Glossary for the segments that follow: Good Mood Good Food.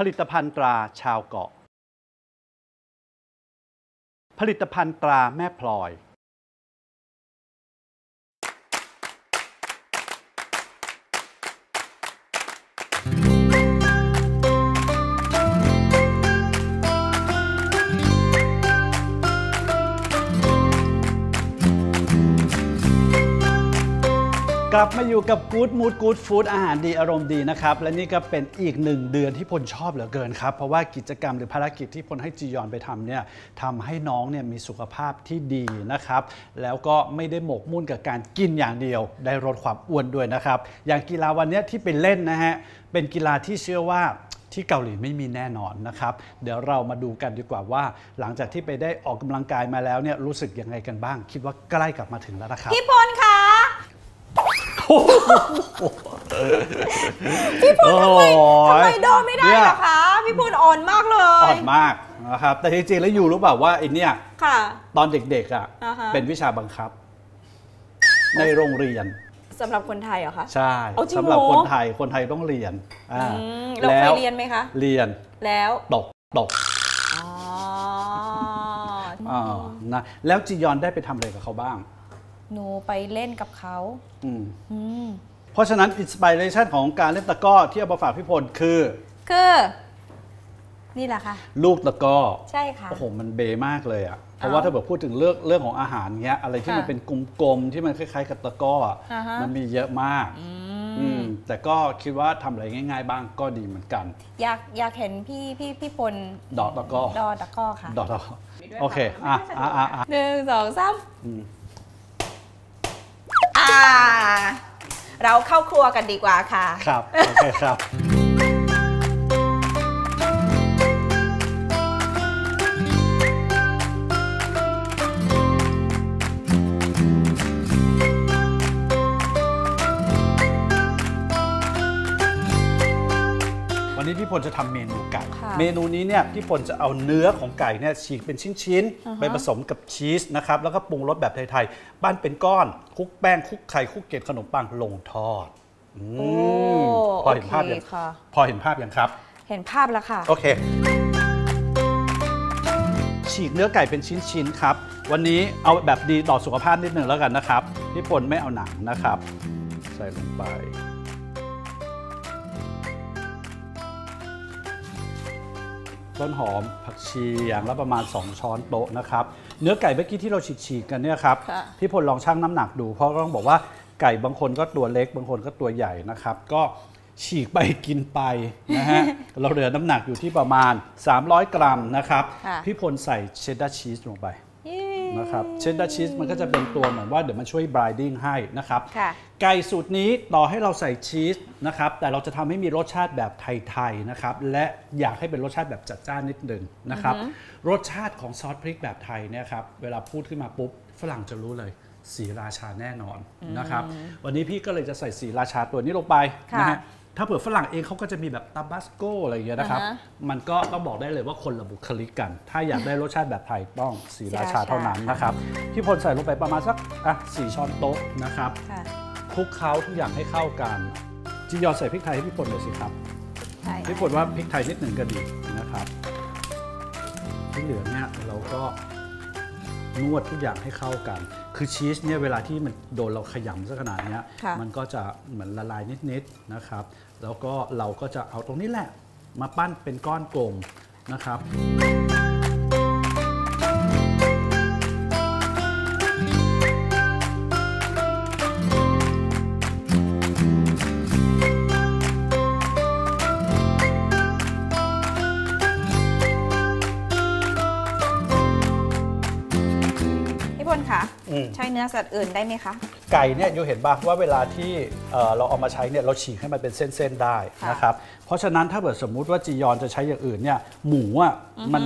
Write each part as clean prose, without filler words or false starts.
ผลิตภัณฑ์ตราชาวเกาะผลิตภัณฑ์ตราแม่พลอยกลับมาอยู่กับ Good Mood Good Food อาหารดีอารมณ์ดีนะครับและนี่ก็เป็นอีกหนึ่งเดือนที่พลชอบเหลือเกินครับเพราะว่ากิจกรรมหรือภารกิจที่พลให้จียอนไปทำเนี่ยทำให้น้องเนี่ยมีสุขภาพที่ดีนะครับแล้วก็ไม่ได้หมกมุ่นกับการกินอย่างเดียวได้ลดความอ้วนด้วยนะครับอย่างกีฬาวันนี้ที่ไปเล่นนะฮะเป็นกีฬาที่เชื่อว่าที่เกาหลีไม่มีแน่นอนนะครับเดี๋ยวเรามาดูกันดีกว่าว่าหลังจากที่ไปได้ออกกำลังกายมาแล้วเนี่ยรู้สึกยังไงกันบ้างคิดว่าใกล้กลับมาถึงแล้วนะครับพี่พลคะพี่พลทำไมโดนไม่ได้ล่ะคะพี่พลอ่อนมากเลยอ่อนมากนะครับแต่จริงๆแล้วอยู่รู้เปล่าว่าไอ้นี่ตอนเด็กๆอ่ะเป็นวิชาบังคับในโรงเรียนสำหรับคนไทยเหรอคะใช่สำหรับคนไทยต้องเรียนเราเคยเรียนไหมคะเรียนแล้วตกนะแล้วจียอนได้ไปทำอะไรกับเขาบ้างหนูไปเล่นกับเขาเพราะฉะนั้นอินสปิเรชันของการเล่นตะกร้อที่เอามาฝากพี่พลคือนี่แหละค่ะลูกตะกร้อใช่ค่ะโอ้โหมันเบมากเลยอ่ะเพราะว่าถ้าแบบพูดถึงเรื่องของอาหารเงี้ยอะไรที่มันเป็นกลมๆที่มันคล้ายๆกับตะกร้อมันมีเยอะมากแต่ก็คิดว่าทำอะไรง่ายๆบ้างก็ดีเหมือนกันอยากเห็นพี่พลดอตะกร้อค่ะดอตะกร้อโอเค1 2 3เราเข้าครัวกันดีกว่าค่ะครับโอเคครับวันนี้พี่พลจะทำเมนูไก่เมนูนี้เนี่ยพี่พลจะเอาเนื้อของไก่เนี่ยฉีกเป็นชิ้นๆไปผสมกับชีสนะครับแล้วก็ปรุงรสแบบไทยๆปั้นเป็นก้อนคลุกแป้งคลุกไข่คลุกเกล็ดขนมปังลงทอดพอเห็นภาพยังครับเห็นภาพแล้วค่ะโอเคฉีกเนื้อไก่เป็นชิ้นๆครับวันนี้เอาแบบดีต่อสุขภาพนิดนึงแล้วกันนะครับพี่พลไม่เอาหนังนะครับใส่ลงไปต้นหอมผักชีอย่างละประมาณ2ช้อนโต๊ะนะครับเนื้อไก่เมื่อกี้ที่เราฉีกกันเนี่ยครับพี่พลลองชั่งน้ำหนักดูเพราะต้องบอกว่าไก่บางคนก็ตัวเล็กบางคนก็ตัวใหญ่นะครับก็ฉีกไปกินไปนะฮะ เราเหลือน้ำหนักอยู่ที่ประมาณ300กรัมนะครับพี่พลใส่เชดดาร์ชีสลงไปนะครับเชดดาร์ชีสมันก็จะเป็นตัวเหมือนว่าเดี๋ยวมันช่วยบรายดิ้งให้นะครับไก่สูตรนี้ต่อให้เราใส่ชีสนะครับแต่เราจะทำให้มีรสชาติแบบไทยๆนะครับและอยากให้เป็นรสชาติแบบจัดจ้านนิดหนึ่งนะครับรสชาติของซอสพริกแบบไทยเนี่ยครับเวลาพูดขึ้นมาปุ๊บฝรั่งจะรู้เลยศรีราชาแน่นอนนะครับวันนี้พี่ก็เลยจะใส่ศรีราชาตัวนี้ลงไปนะฮะถ้าเผื่อฝรั่งเองเขาก็จะมีแบบตาบัสโกอะไรอย่างเงี้ยนะครับมันก็ต้องบอกได้เลยว่าคนละบุคลิกกันถ้าอยากได้รสชาติแบบไทยต้องศรีราชาเท่านั้นนะครับพี่พลใส่ลงไปประมาณสัก4ช้อนโต๊ะนะครับคลุกเคล้าทุกอย่างให้เข้ากันจียอนใส่พริกไทยให้พี่พลหน่อยสิครับพี่พลว่าพริกไทยนิดหนึ่งก็ดีนะครับที่เหลือเนี่ยเราก็นวดทุกอย่างให้เข้ากันคือชีสเนี่ยเวลาที่มันโดนเราขยำซะขนาดนี้มันก็จะเหมือนละลายนิดๆนะครับแล้วก็เราก็จะเอาตรงนี้แหละมาปั้นเป็นก้อนกลมนะครับใช้เนื้อสัตว์อื่นได้ไหมคะไก่เนี่ยอยู่เห็นบ้างว่าเวลาที่เราเอามาใช้เนี่ยเราฉีกให้มันเป็นเส้นๆได้นะครับเพราะฉะนั้นถ้าเกิดสมมุติว่าจียอนจะใช้อย่างอื่นเนี่ยหมูอ่ะมัน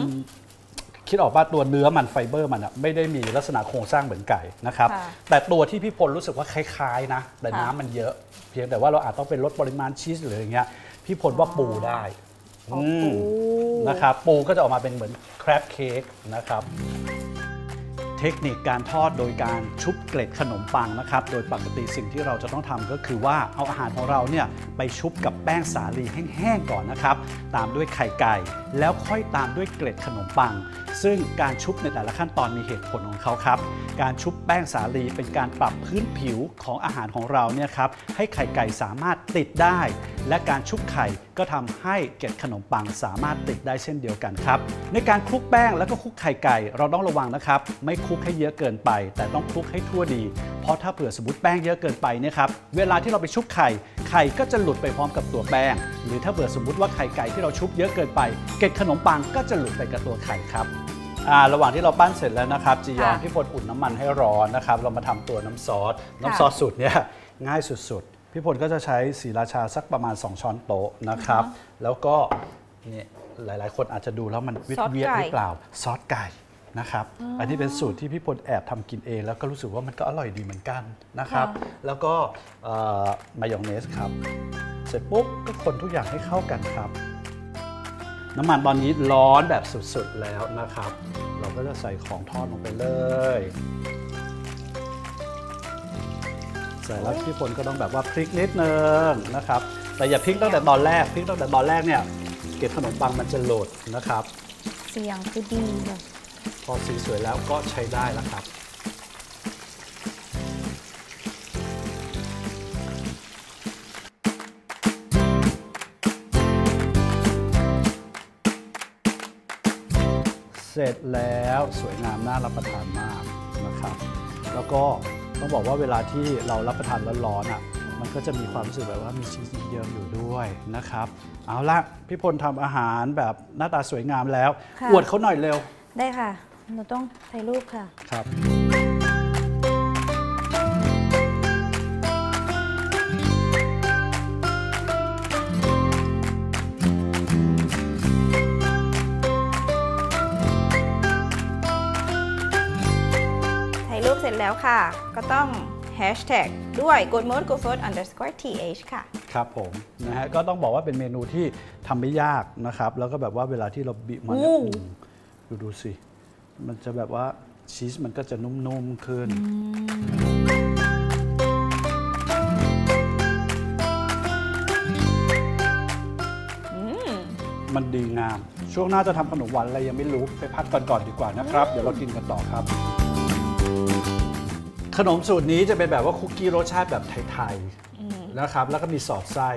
คิดออกว่าตัวเนื้อมันไฟเบอร์มันอ่ะไม่ได้มีลักษณะโครงสร้างเหมือนไก่นะครับแต่ตัวที่พี่พลรู้สึกว่าคล้ายๆนะแต่น้ำมันเยอะเพียงแต่ว่าเราอาจต้องเป็นลดปริมาณชีสหรืออย่างเงี้ยพี่พลว่าปูได้นะครับปูก็จะออกมาเป็นเหมือนแครบเค้กนะครับ เทคนิคการทอดโดยการชุบเกล็ดขนมปังนะครับโดยปกติสิ่งที่เราจะต้องทำก็คือว่าเอาอาหารของเราเนี่ยไปชุบกับแป้งสาลีแห้งๆก่อนนะครับตามด้วยไข่ไก่แล้วค่อยตามด้วยเกล็ดขนมปังซึ่งการชุบในแต่ละขั้นตอนมีเหตุผลของเขาครับการชุบแป้งสาลีเป็นการปรับพื้นผิวของอาหารของเราเนี่ยครับให้ไข่ไก่สามารถติดได้และการชุบไข่ก็ทำให้เกล็ดขนมปังสามารถติดได้เช่นเดียวกันครับในการคลุกแป้งแล้วก็คลุกไข่ไก่เราต้องระวังนะครับไม่คลุกให้เยอะเกินไปแต่ต้องคลุกให้ทั่วดีเพราะถ้าเผื่อสมมติแป้งเยอะเกินไปเนี่ยครับเวลาที่เราไปชุบไข่ก็จะหลุดไปพร้อมกับตัวแป้งหรือถ้าเผื่อสมมติว่าไข่ไก่ที่เราชุบเยอะเกินไปเกล็ดขนมปังก็จะหลุดไปกับตัวไข่ครับระหว่างที่เราปั้นเสร็จแล้วนะครับจียอนพี่ฝนอุ่นน้ำมันให้ร้อนนะครับเรามาทำตัวน้ำซอสสูตรเนี่ยง่ายสุดๆพี่ฝนก็จะใช้ศรีราชาสักประมาณ2ช้อนโต๊ะนะครับแล้วก็เนี่ยหลายๆคนอาจจะดูแล้วมันวิดเวียดหรือเปล่าซอสไก่นะครับอันนี้เป็นสูตรที่พี่พลแอบทำกินเองแล้วก็รู้สึกว่ามันก็อร่อยดีเหมือนกันนะครับแล้วก็มายองเนสครับเสร็จปุ๊บก็คนทุกอย่างให้เข้ากันครับน้ำมันตอนนี้ร้อนแบบสุดๆแล้วนะครับเราก็จะใส่ของทอดลงไปเลยใส่แล้วพี่พลก็ต้องแบบว่าพลิกนิดนึงนะครับแต่อย่าพลิกตั้งแต่ตอนแรกพลิกตั้งแต่ตอนแรกเนี่ยเกล็ดขนมปังมันจะหลุดนะครับเสียงคือดีเลยพอสีสวยแล้วก็ใช้ได้แล้วครับเสร็จแล้วสวยงามน่ารับประทานมากนะครับแล้วก็ต้องบอกว่าเวลาที่เรารับประทานร้อนๆอ่ะมันก็จะมีความรู้สึกแบบว่ามีชีสเยิ้มอยู่ด้วยนะครับเอาละพี่พลทำอาหารแบบหน้าตาสวยงามแล้วอวดเขาหน่อยเร็วได้ค่ะหนูต้องถ่ายรูปค่ะครับถ่ายรูปเสร็จแล้วค่ะก็ต้องแฮชแท็กด้วย goodmoodgoodfood_th ค่ะครับผมนะฮะก็ต้องบอกว่าเป็นเมนูที่ทำไม่ยากนะครับแล้วก็แบบว่าเวลาที่เราบิมันดูสิมันจะแบบว่าชีสมันก็จะนุ่มๆขึ้นมันดีงามช่วงหน้าจะทำขนมหวานอะไรยังไม่รู้ไปพักก่อนดีกว่านะครับเดี๋ยวเรากินกันต่อครับขนมสูตรนี้จะเป็นแบบว่าคุกกี้รสชาติแบบไทยๆนะครับแล้วก็มีสอดไส้